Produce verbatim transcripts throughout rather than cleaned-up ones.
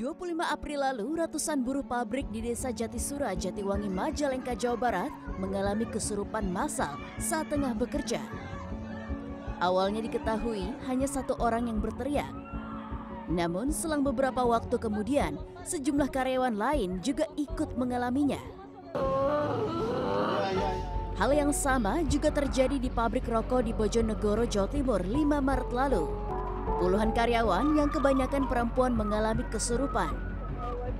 dua puluh lima April lalu, ratusan buruh pabrik di Desa Jatisura, Jatiwangi, Majalengka, Jawa Barat mengalami kesurupan massal saat tengah bekerja. Awalnya diketahui hanya satu orang yang berteriak. Namun selang beberapa waktu kemudian, sejumlah karyawan lain juga ikut mengalaminya. Hal yang sama juga terjadi di pabrik rokok di Bojonegoro, Jawa Timur lima Maret lalu. Puluhan karyawan yang kebanyakan perempuan mengalami kesurupan.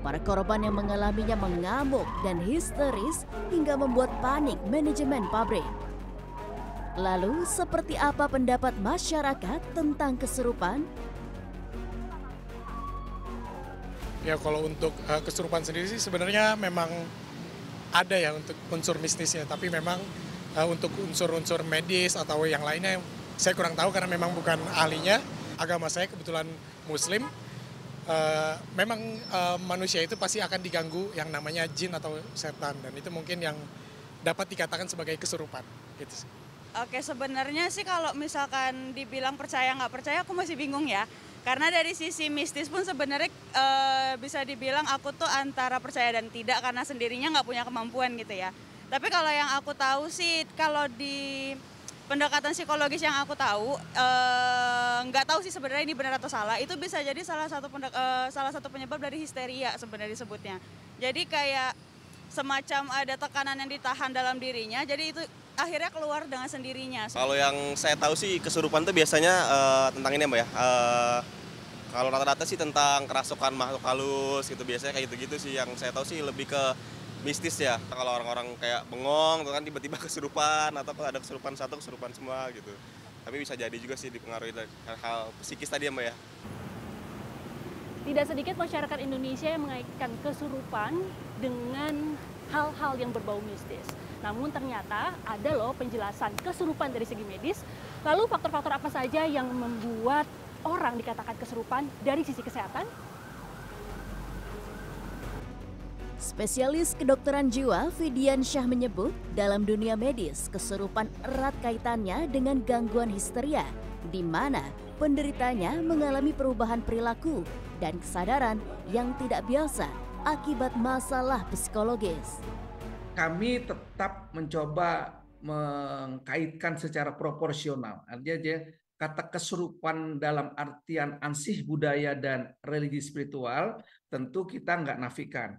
Para korban yang mengalaminya mengamuk dan histeris hingga membuat panik manajemen pabrik. Lalu, seperti apa pendapat masyarakat tentang kesurupan? Ya, kalau untuk uh, kesurupan sendiri sih sebenarnya memang ada ya untuk unsur mistisnya, tapi memang uh, untuk unsur-unsur medis atau yang lainnya saya kurang tahu karena memang bukan ahlinya. Agama saya kebetulan Muslim, uh, memang uh, manusia itu pasti akan diganggu yang namanya jin atau setan, dan itu mungkin yang dapat dikatakan sebagai kesurupan. Gitu. Oke, sebenarnya sih kalau misalkan dibilang percaya nggak percaya, aku masih bingung ya. Karena dari sisi mistis pun sebenarnya uh, bisa dibilang aku tuh antara percaya dan tidak, karena sendirinya nggak punya kemampuan gitu ya. Tapi kalau yang aku tahu sih, kalau di pendekatan psikologis yang aku tahu, nggak eh, tahu sih sebenarnya ini benar atau salah, itu bisa jadi salah satu pendek, eh, salah satu penyebab dari histeria sebenarnya disebutnya. Jadi kayak semacam ada tekanan yang ditahan dalam dirinya, jadi itu akhirnya keluar dengan sendirinya. Kalau yang saya tahu sih kesurupan itu biasanya eh, tentang ini Mbak ya, eh, kalau rata-rata sih tentang kerasukan makhluk halus gitu, biasanya kayak gitu-gitu sih yang saya tahu sih, lebih ke mistis ya. Kalau orang-orang kayak bengong tuh kan tiba-tiba kesurupan, atau kalau ada kesurupan satu kesurupan semua gitu. Tapi bisa jadi juga sih dipengaruhi dari hal psikis tadi ya Mbak ya. Tidak sedikit masyarakat Indonesia yang mengaitkan kesurupan dengan hal-hal yang berbau mistis. Namun ternyata ada loh penjelasan kesurupan dari segi medis. Lalu faktor-faktor apa saja yang membuat orang dikatakan kesurupan dari sisi kesehatan? Spesialis kedokteran jiwa Fidiansyah menyebut dalam dunia medis kesurupan erat kaitannya dengan gangguan histeria, di mana penderitanya mengalami perubahan perilaku dan kesadaran yang tidak biasa akibat masalah psikologis. Kami tetap mencoba mengkaitkan secara proporsional, artinya kata kesurupan dalam artian ansih budaya dan religi spiritual tentu kita nggak nafikan.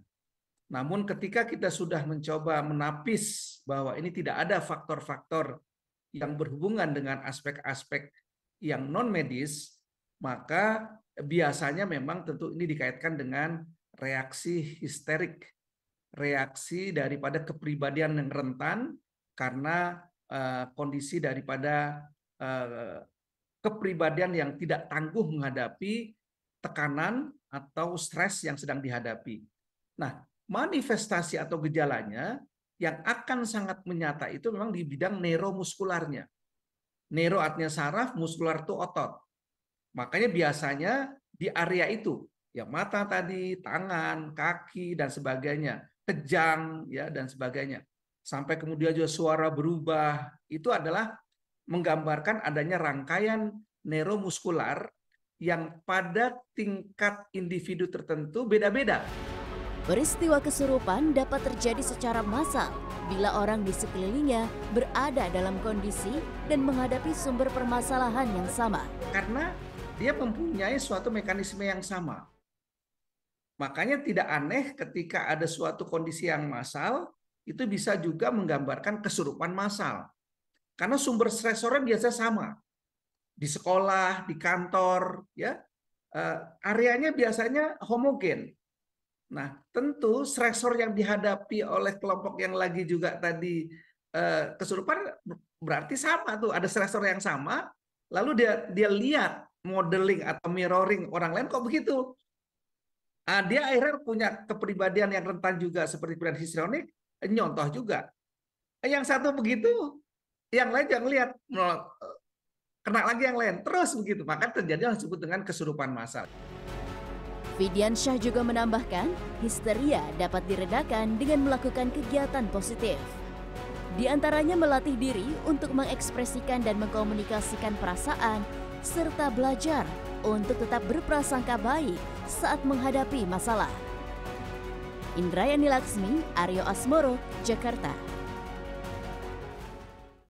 Namun ketika kita sudah mencoba menapis bahwa ini tidak ada faktor-faktor yang berhubungan dengan aspek-aspek yang non-medis, maka biasanya memang tentu ini dikaitkan dengan reaksi histerik, reaksi daripada kepribadian yang rentan karena uh, kondisi daripada uh, kepribadian yang tidak tangguh menghadapi tekanan atau stres yang sedang dihadapi. Nah, manifestasi atau gejalanya yang akan sangat menyata itu memang di bidang neuromuskularnya. Neuro artinya saraf, muskular itu otot. Makanya biasanya di area itu, ya mata tadi, tangan, kaki dan sebagainya, kejang ya dan sebagainya. Sampai kemudian juga suara berubah, itu adalah menggambarkan adanya rangkaian neuromuskular yang pada tingkat individu tertentu beda-beda. Peristiwa kesurupan dapat terjadi secara massal bila orang di sekelilingnya berada dalam kondisi dan menghadapi sumber permasalahan yang sama. Karena dia mempunyai suatu mekanisme yang sama. Makanya tidak aneh ketika ada suatu kondisi yang massal, itu bisa juga menggambarkan kesurupan massal. Karena sumber stresornya biasa sama. Di sekolah, di kantor, ya, areanya biasanya homogen. Nah, tentu stresor yang dihadapi oleh kelompok yang lagi juga tadi eh, kesurupan berarti sama tuh, ada stresor yang sama, lalu dia dia lihat modeling atau mirroring orang lain kok begitu. Ah, dia akhirnya punya kepribadian yang rentan juga seperti kepribadian histrionik, nyontoh juga. Yang satu begitu, yang lain jangan lihat, kena lagi yang lain, terus begitu. Maka terjadi yang disebut dengan kesurupan massal. Fidiansyah juga menambahkan, histeria dapat diredakan dengan melakukan kegiatan positif. Di antaranya melatih diri untuk mengekspresikan dan mengkomunikasikan perasaan, serta belajar untuk tetap berprasangka baik saat menghadapi masalah. Indrayani Laksmi, Aryo Asmoro, Jakarta.